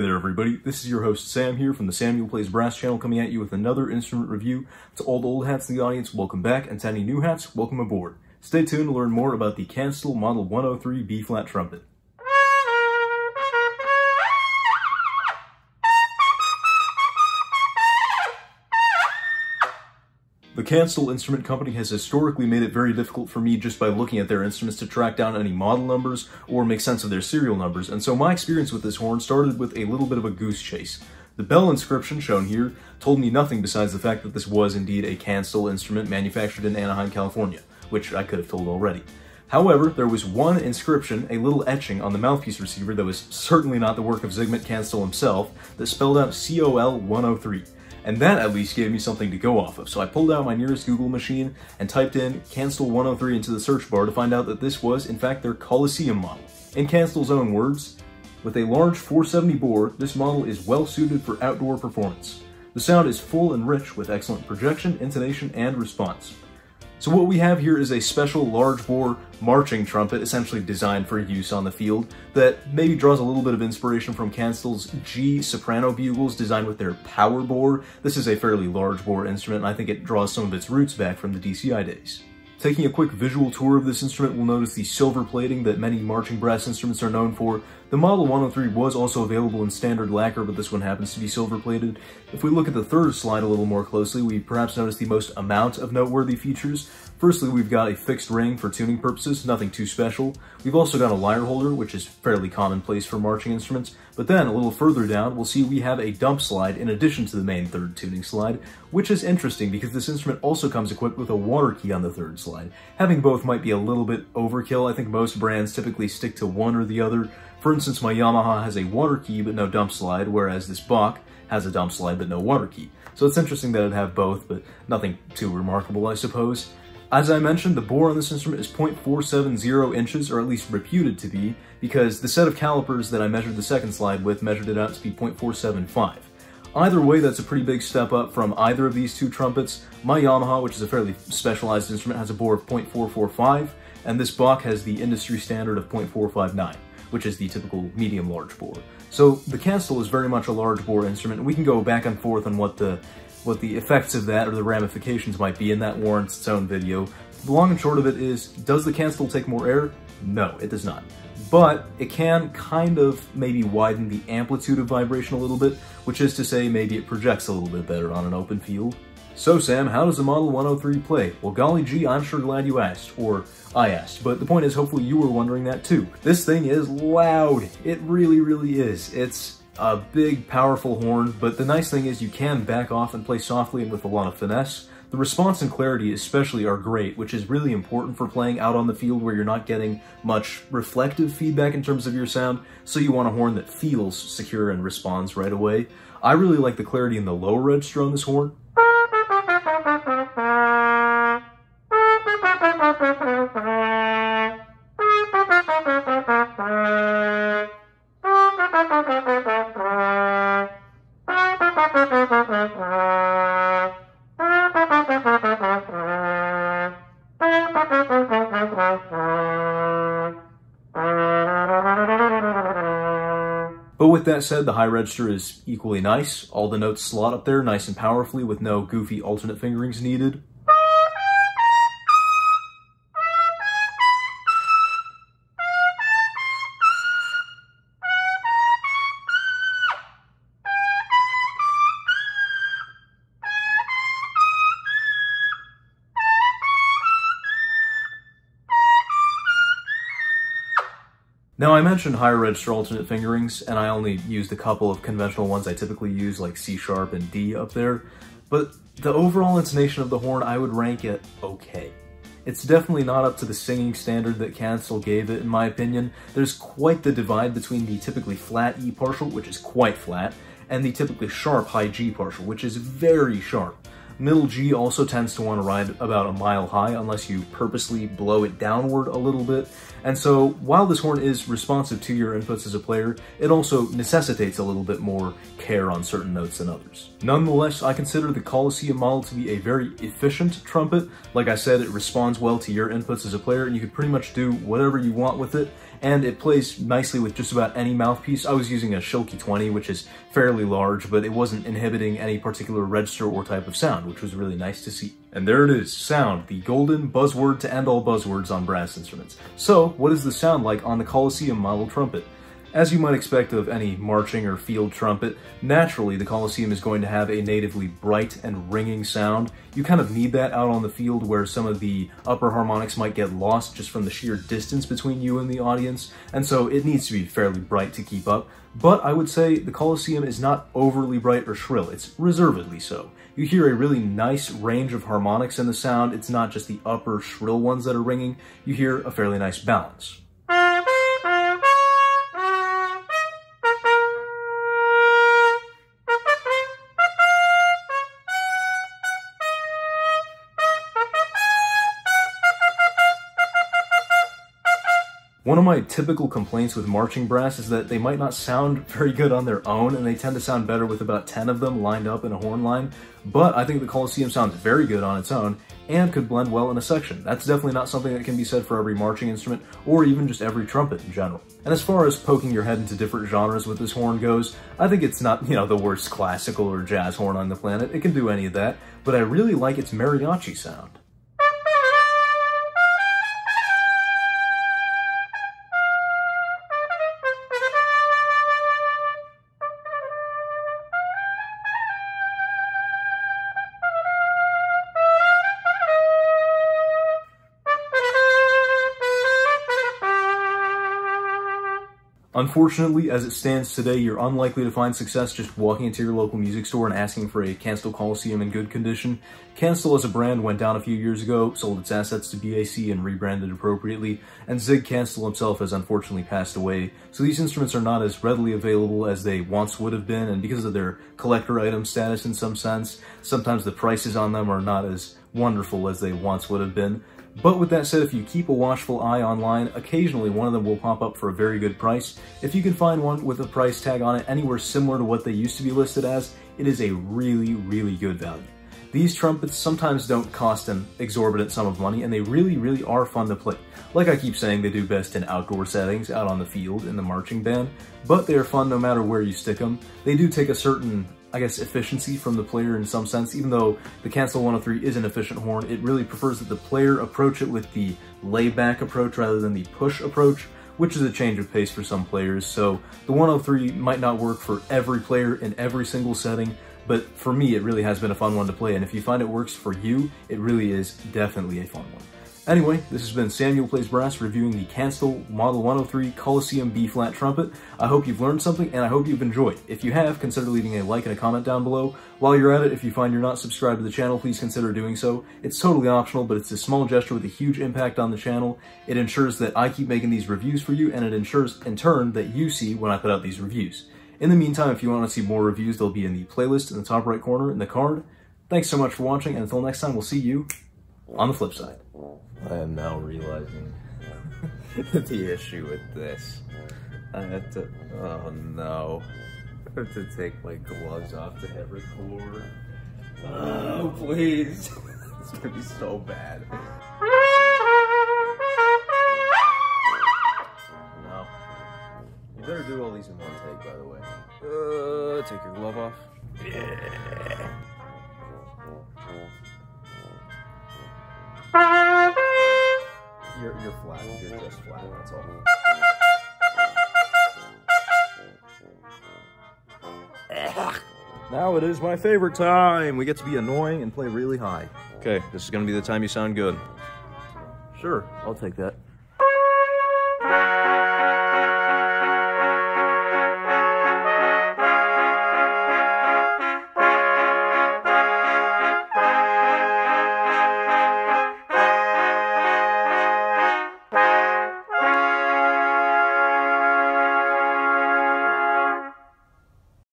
Hey there everybody, this is your host Sam here from the Samuel Plays Brass channel, coming at you with another instrument review. To all the old hats in the audience, welcome back, and to any new hats, welcome aboard. Stay tuned to learn more about the Kanstul Model 103 B-flat trumpet. The Kanstul Instrument Company has historically made it very difficult for me just by looking at their instruments to track down any model numbers or make sense of their serial numbers, and so my experience with this horn started with a little bit of a goose chase. The bell inscription shown here told me nothing besides the fact that this was indeed a Kanstul instrument manufactured in Anaheim, California, which I could have told already. However, there was one inscription, a little etching on the mouthpiece receiver that was certainly not the work of Zygmunt Kanstul himself, that spelled out COL 103. And that at least gave me something to go off of, so I pulled out my nearest Google machine and typed in Kanstul 103 into the search bar to find out that this was, in fact, their Coliseum model. In Kanstul's own words, with a large 470 bore, this model is well suited for outdoor performance. The sound is full and rich with excellent projection, intonation, and response. So what we have here is a special large bore marching trumpet, essentially designed for use on the field, that maybe draws a little bit of inspiration from Kanstul's G soprano bugles designed with their power bore. This is a fairly large bore instrument, and I think it draws some of its roots back from the DCI days. Taking a quick visual tour of this instrument, we'll notice the silver plating that many marching brass instruments are known for. The Model 103 was also available in standard lacquer, but this one happens to be silver plated. If we look at the third slide a little more closely, we perhaps notice the most amount of noteworthy features. Firstly, we've got a fixed ring for tuning purposes, nothing too special. We've also got a lyre holder, which is fairly commonplace for marching instruments. But then, a little further down, we'll see we have a dump slide in addition to the main third tuning slide, which is interesting because this instrument also comes equipped with a water key on the third slide. Having both might be a little bit overkill. I think most brands typically stick to one or the other. For instance, my Yamaha has a water key but no dump slide, whereas this Bach has a dump slide but no water key. So it's interesting that it'd have both, but nothing too remarkable, I suppose. As I mentioned, the bore on this instrument is 0.470 inches, or at least reputed to be, because the set of calipers that I measured the second slide with measured it out to be 0.475. Either way, that's a pretty big step up from either of these two trumpets. My Yamaha, which is a fairly specialized instrument, has a bore of 0.445, and this Bach has the industry standard of 0.459, which is the typical medium-large bore. So the Kanstul is very much a large bore instrument, and we can go back and forth on what the effects of that or the ramifications might be, and that warrants its own video. The long and short of it is, does the Kanstul take more air? No, it does not. But it can kind of maybe widen the amplitude of vibration a little bit, which is to say maybe it projects a little bit better on an open field. So Sam, how does the Model 103 play? Well, golly gee, I'm sure glad you asked, or I asked, but the point is hopefully you were wondering that too. This thing is loud. It really, really is. It's a big, powerful horn, but the nice thing is you can back off and play softly and with a lot of finesse. The response and clarity especially are great, which is really important for playing out on the field where you're not getting much reflective feedback in terms of your sound, so you want a horn that feels secure and responds right away. I really like the clarity in the low register on this horn. But with that said, the high register is equally nice. All the notes slot up there nice and powerfully with no goofy alternate fingerings needed. Now, I mentioned higher register alternate fingerings, and I only used a couple of conventional ones I typically use, like C-sharp and D up there, but the overall intonation of the horn, I would rank it okay. It's definitely not up to the singing standard that Kanstul gave it, in my opinion. There's quite the divide between the typically flat E partial, which is quite flat, and the typically sharp high G partial, which is very sharp. Middle G also tends to want to ride about a mile high unless you purposely blow it downward a little bit, and so while this horn is responsive to your inputs as a player, it also necessitates a little bit more care on certain notes than others. Nonetheless, I consider the Coliseum model to be a very efficient trumpet. Like I said, it responds well to your inputs as a player, and you can pretty much do whatever you want with it, and it plays nicely with just about any mouthpiece. I was using a Schilke 20, which is fairly large, but it wasn't inhibiting any particular register or type of sound, which was really nice to see. And there it is, sound, the golden buzzword to end all buzzwords on brass instruments. So, what is the sound like on the Coliseum model trumpet? As you might expect of any marching or field trumpet, naturally the Coliseum is going to have a natively bright and ringing sound. You kind of need that out on the field where some of the upper harmonics might get lost just from the sheer distance between you and the audience, and so it needs to be fairly bright to keep up. But I would say the Coliseum is not overly bright or shrill, it's reservedly so. You hear a really nice range of harmonics in the sound, it's not just the upper shrill ones that are ringing, you hear a fairly nice balance. One of my typical complaints with marching brass is that they might not sound very good on their own, and they tend to sound better with about 10 of them lined up in a horn line, but I think the Coliseum sounds very good on its own and could blend well in a section. That's definitely not something that can be said for every marching instrument or even just every trumpet in general. And as far as poking your head into different genres with this horn goes, I think it's not, the worst classical or jazz horn on the planet. It can do any of that, but I really like its mariachi sound. Unfortunately, as it stands today, you're unlikely to find success just walking into your local music store and asking for a Kanstul Coliseum in good condition. Kanstul as a brand went down a few years ago, sold its assets to BAC and rebranded appropriately, and Zig Kanstul himself has unfortunately passed away, so these instruments are not as readily available as they once would have been, and because of their collector item status in some sense, sometimes the prices on them are not as wonderful as they once would have been. But with that said, if you keep a watchful eye online, occasionally one of them will pop up for a very good price. If you can find one with a price tag on it anywhere similar to what they used to be listed as, it is a really, really good value. These trumpets sometimes don't cost an exorbitant sum of money, and they really, really are fun to play. Like I keep saying, they do best in outdoor settings, out on the field, in the marching band, but they are fun no matter where you stick them. They do take a certain, efficiency from the player in some sense. Even though the Kanstul 103 is an efficient horn, it really prefers that the player approach it with the layback approach rather than the push approach, which is a change of pace for some players. So the 103 might not work for every player in every single setting, but for me, it really has been a fun one to play. And if you find it works for you, it really is definitely a fun one. Anyway, this has been Samuel Plays Brass reviewing the Kanstul Model 103 Coliseum B-flat trumpet. I hope you've learned something, and I hope you've enjoyed. If you have, consider leaving a like and a comment down below. While you're at it, if you find you're not subscribed to the channel, please consider doing so. It's totally optional, but it's a small gesture with a huge impact on the channel. It ensures that I keep making these reviews for you, and it ensures, in turn, that you see when I put out these reviews. In the meantime, if you want to see more reviews, they'll be in the playlist in the top right corner in the card. Thanks so much for watching, and until next time, we'll see you on the flip side. I am now realizing the issue with this. Oh no. I have to take my gloves off to hit record. Oh, please. It's gonna be so bad. No. You better do all these in one take, by the way. Take your glove off. Yeah. You're flat, you're just flat, that's all. Ugh. Now it is my favorite time! We get to be annoying and play really high. Okay, this is gonna be the time you sound good. Sure, I'll take that.